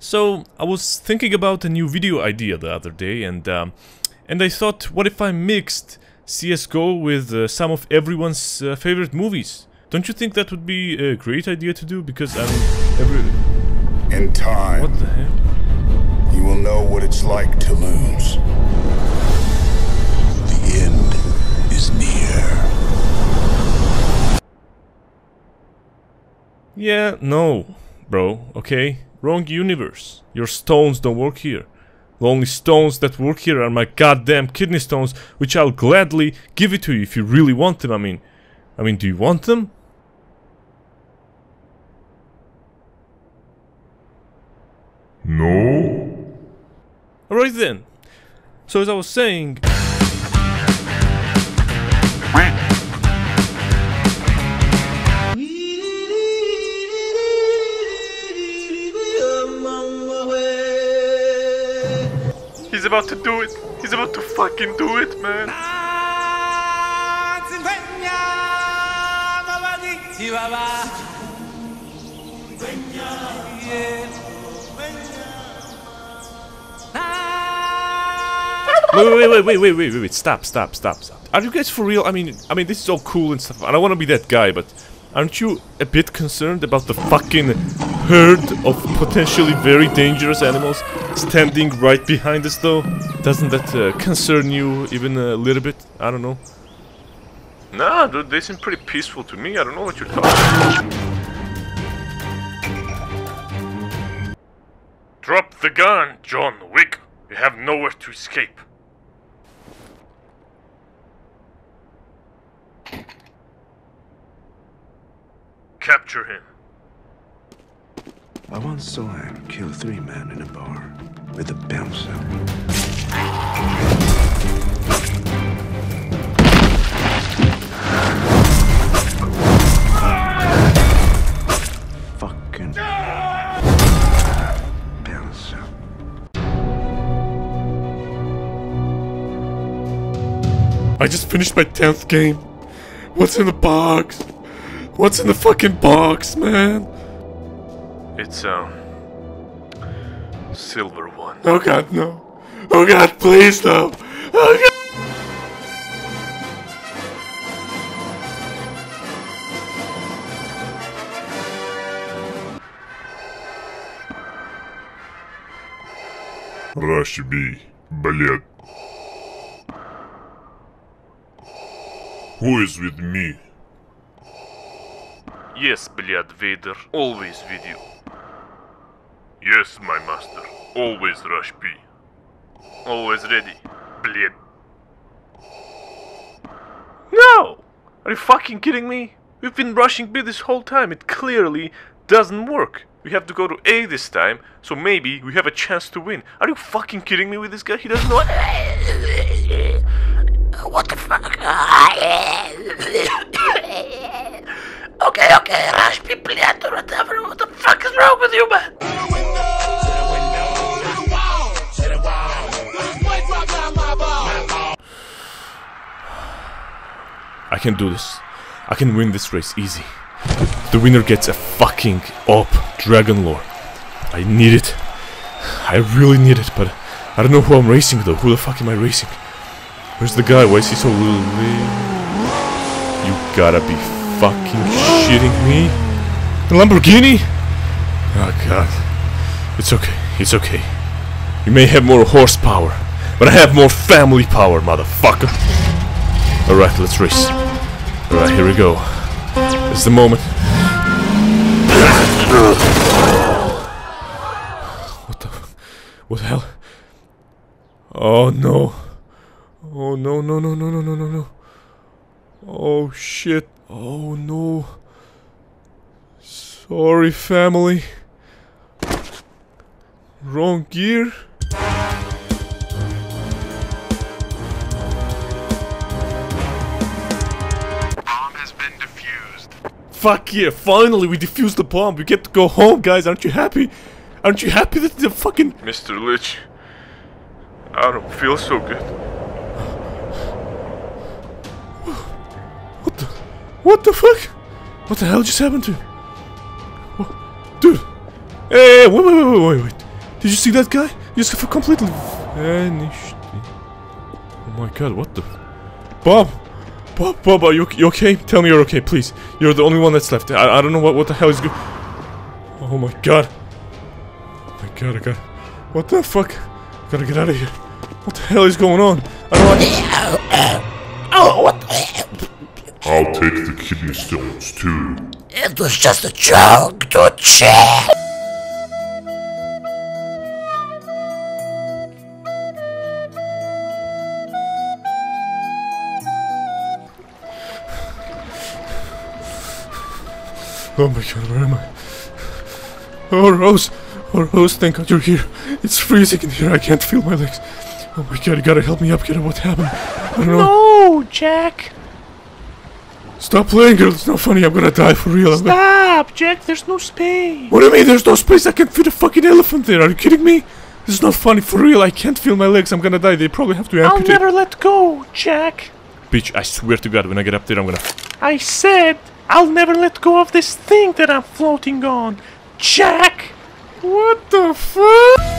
So I was thinking about a new video idea the other day, and I thought, what if I mixed CS:GO with some of everyone's favorite movies? Don't you think that would be a great idea to do? Because in time, what the hell? You will know what it's like to lose. The end is near. Yeah, no, bro. Okay. Wrong universe. Your stones don't work here. The only stones that work here are my goddamn kidney stones, which I'll gladly give it to you if you really want them. I mean, do you want them? No. Alright then. So as I was saying, he's about to do it. He's about to fucking do it, man. Wait, stop. Are you guys for real? I mean, this is all cool and stuff. I don't want to be that guy, but aren't you a bit concerned about the fucking herd of potentially very dangerous animals standing right behind us, though? Doesn't that concern you even a little bit? I don't know. Nah, dude, they seem pretty peaceful to me. I don't know what you're talking about. Drop the gun, John Wick. You have nowhere to escape. Capture him. I once saw him kill 3 men in a bar with a bouncer. Fucking bouncer. I just finished my 10th game. What's in the box? What's in the fucking box, man? It's silver one. Oh god, no. Oh god, please no. Oh god. Rushy, блядь. Who is with me? Yes, блядь, Vader. Always with you. Yes, my master. Always rush P. Always ready. Bleed. No! Are you fucking kidding me? We've been rushing B this whole time. It clearly doesn't work. We have to go to A this time, so maybe we have a chance to win. Are you fucking kidding me with this guy? He doesn't know what the fuck? Okay, rush P, bleed, or whatever. What the fuck is wrong with you, man? I can do this. I can win this race easy. The winner gets a fucking AWP Dragon Lore. I need it. I really need it, but I don't know who I'm racing though. Who the fuck am I racing? Where's the guy? Why is he so little? You gotta be fucking shitting me. The Lamborghini? Oh god. It's okay. It's okay. You may have more horsepower, but I have more family power, motherfucker. Alright, let's race. Alright, here we go. It's the moment. What the hell? Oh no. Oh no. Oh shit. Oh no. Sorry, family. Wrong gear. Fuck yeah, finally we defused the bomb. We get to go home, guys. Aren't you happy? Aren't you happy that the fucking Mr. Lich? I don't feel so good. What the fuck? What the hell just happened to him? Dude. Hey, wait. Did you see that guy? Just completely vanished. Oh my god, what the... Bob! Bob, are you okay? Tell me you're okay, please. You're the only one that's left. I don't know what the hell is good. Oh my god. Oh my god, I got... What the fuck? I gotta get out of here. What the hell is going on? I don't want... Oh, what the... I'll take the kidney stones, too. It was just a joke, don't you? Oh my god, where am I? Oh Rose, thank god you're here. It's freezing in here, I can't feel my legs. Oh my god, you gotta help me up, kiddo, what happened? I don't know. No, Jack! Stop playing, girl, it's not funny, I'm gonna die for real. Stop, Jack, there's no space. What do you mean there's no space? I can't fit a fucking elephant there, are you kidding me? This is not funny, for real, I can't feel my legs, I'm gonna die, they probably have to amputate. I'll never let go, Jack. Bitch, I swear to god, when I get up there, I'm gonna... I said... I'll never let go of this thing that I'm floating on, Jack! What the fuck?